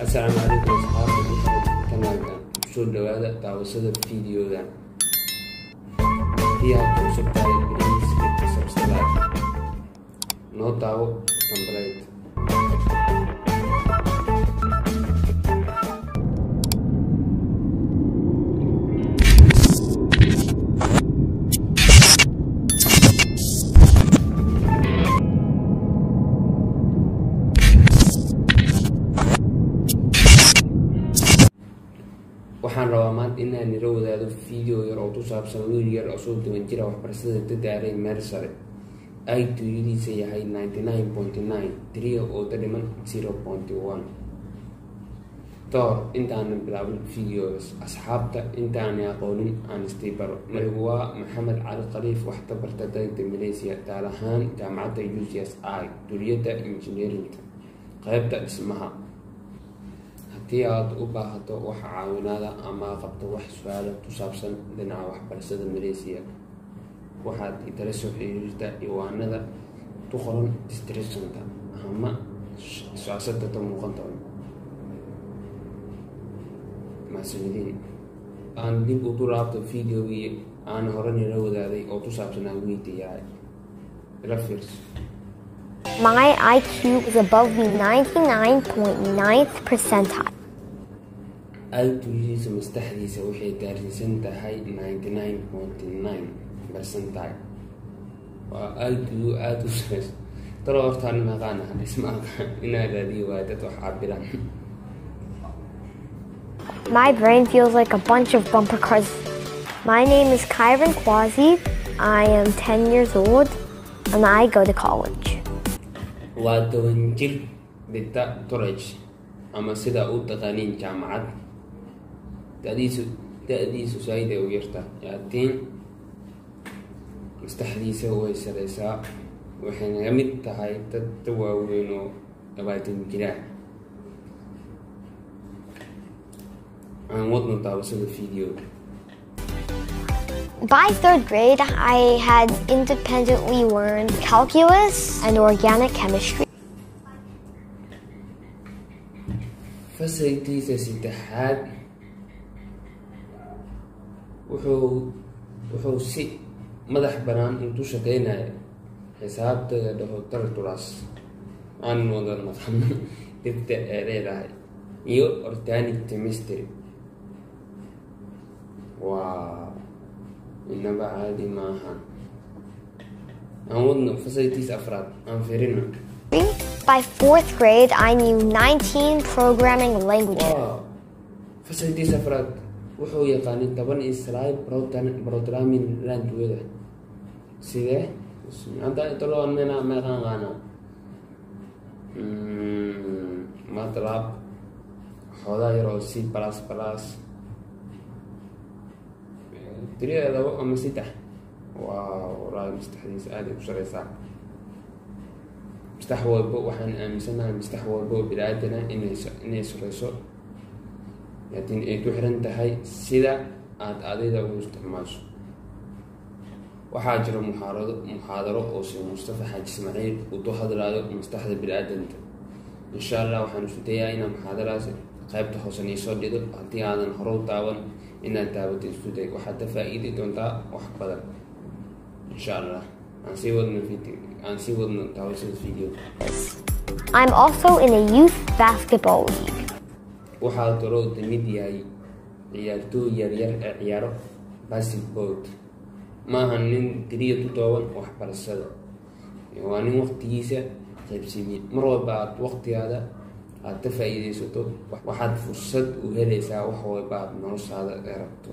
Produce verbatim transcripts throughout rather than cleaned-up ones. السلام عليكم أصحابي. تمام، شو الرواية توصل الفيديو ده فيها توصل تعرف بليز كنت سبسكرايب نوت أو تمبريت. waxaan rabaa maanta inaan ila wadaado video yar oo ku saabsan wiil yar oo soo toban jir ah waxbarashada inta daaray nursery ay tiridiisa yahay ninety-nine point nine three oo dhiman zero point one tor intaan bilaabin videos asxaabta intaan aqoonin aan istay baro magacaa maxamed cali qariif wax tabarta dagta Malaysia taalahan jaamacadda U C S I duriyada engineering qaybta dhismaha tiyaad u baahato wax caawinaada ama qabto wax su'aalo ku saabsan dhinaca waxbarashada Malaysia waxaad idara soo xiriirta iwaanada tu qoran distributionta ama siyaasadda muuqanta mas'uuliyiin aan dib u duraabto video-gii aan hore nala wadaaday oo ku saabsanaa wiitiyaay reference. My I Q is above the ninety-nine point ninth percentile. I Q مستحدثة وحي دارسنتها هاي ninety-nine point nine percentile. I Q آتو سرس ترى ورطان المغانة اسمها إنها الذي وادت وحعبلا. My brain feels like a bunch of bumper cars. My name is Kairan Quazi. I am ten years old and I go to college. واتوان جيل بتا ترج أما سدا أو تقانين جامعات تأديس تأديس سعيدة ويرتا يعتين مستحديثة ويسرساء وحين يمت هاي تتواوينو أباتين جلاه عن وضن تواصل الفيديو. By third grade, I had independently learned calculus and organic chemistry. Fasilitiisa sidaxaad wuxuu wuxuu si madax banaan intuu shaqeynaya xisaabta doctoraturaas aan wadan maqan dibta ay leedahay iyo organic chemistry. Wow. إنما عادي معها. عودنا فصلتيس أفراد أنفرنا. By fourth grade, I knew nineteen programming languages. فصلتيس أفراد وحو يقاني طبعاً إسرائيل بروتان بروترامين لاند ويدا. سيده؟ عندها يطلعوا مننا ما كان غانا. مطلب حوالي يروسي بلاس بلاس. تري هذا هو مسيتح واو راه مستحديث عادي بشري صعب مستحوى بو وحنا مثلا مستحوى بو بلادنا إن ناس رسول لكن إيه تحرن تهاي سلا عاد عادي ده مستحماش وحاجر محاضرة محاضرة أو سي مصطفى حاج إسماعيل وتحضر هذا مستحدث بلادنا إن شاء الله وحنشوفيها هنا محاضرة قابت حسني صدق ده أنتي عاد نهرب تعاون إن التابوت السوداء وحتى فائدة تنتع وحبلا إن شاء الله أنسيبنا فيديو أنسيبنا تواصل فيديو. I'm also in a youth basketball league. وحاط رود ميدياي يارتو يارير يارو basketball ما هنن تريه تطاول وحبلا السلا يعني وقت يسا تبسمين مرة بعد وقت هذا التفاعل سوتو واحد فرصة وهذا ساوحوا بعد نص هذا إيرابتو.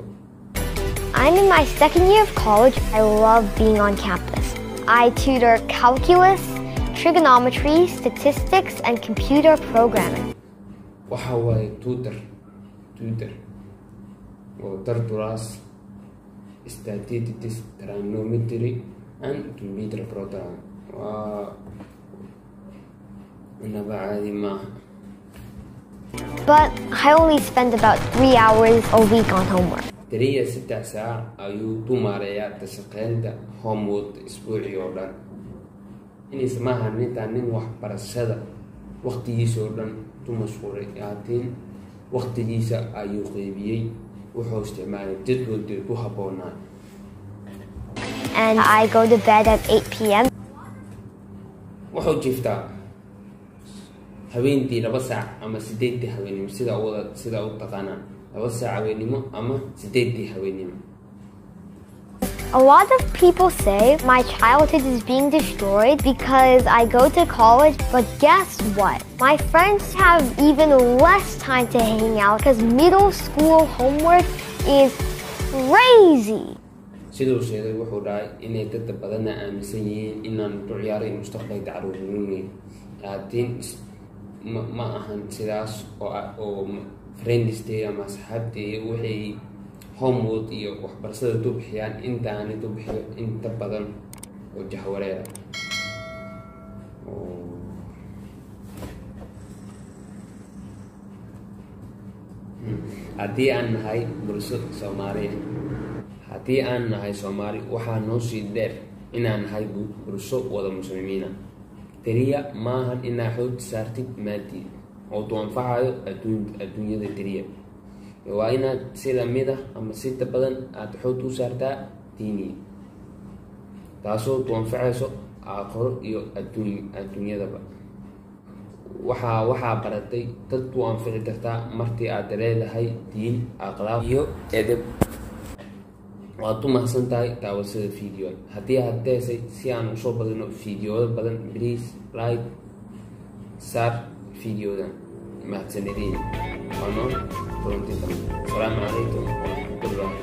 I'm in my second year of college. I love being on campus. I tutor calculus, trigonometry, statistics, and computer programming. وحوي توتر توتر وتر دراس statistics, trigonometry, and computer programming. وإنما عادي ما. But I only spend about three hours a week on homework. تري ستة ساعات أيو تماريات تسقينت homework أسبوعي أولاً. إني سماها نتاني وح برسالة وقت يسولن المشروعيات وقتجيسة أيو قيبيي وحوشت معنا جد ودركو هبونا. And I go to bed at eight p m وحوجيفتا هبينتي لبسع أما سديتي هبيني مسدا أولا سدا أوتقانا لبسع هبيني أما سديتي هبيني. A lot of people say my childhood is being destroyed because I go to college, but guess what? My friends have even less time to hang out because middle school homework is crazy. sidoo sheegay wuxuu dhahay inay dad badan aaminsan yihiin inaan duciyaarin mustaqbalka caruurnimada laakiin ma ahan sidaas oo friends day ama asxaabtay waxay homework iyo waxbarasada dubxiyaan inta aan dubxiyo inta badan oo jahwareeda oo hadii aan nahay bulshada Soomaaliya hadii aan nahay Soomaali waxaan noo sii deer inaan nahay bulsho wada muslimiina tariya maahan inaa xoog saartid maadi oo doonfacayo adduunyada tariya waa inaad sida mida ama sida badan aad xoog u saartaa diiniga taasoo doonfacayso aakhiro iyo adduunyadaba waxaa waxaa baratay dad doonfici kartaa martii aad leedahay diin aqlaaq iyo edeb waa tumahsan tahay daawashada fiidiyoon haddii aad tahay si aan u soo badino fiidiyooda badan please like share fiidiyoodan mahadsanediin Assalamu alaikum warahmatullahi wabarakatuh.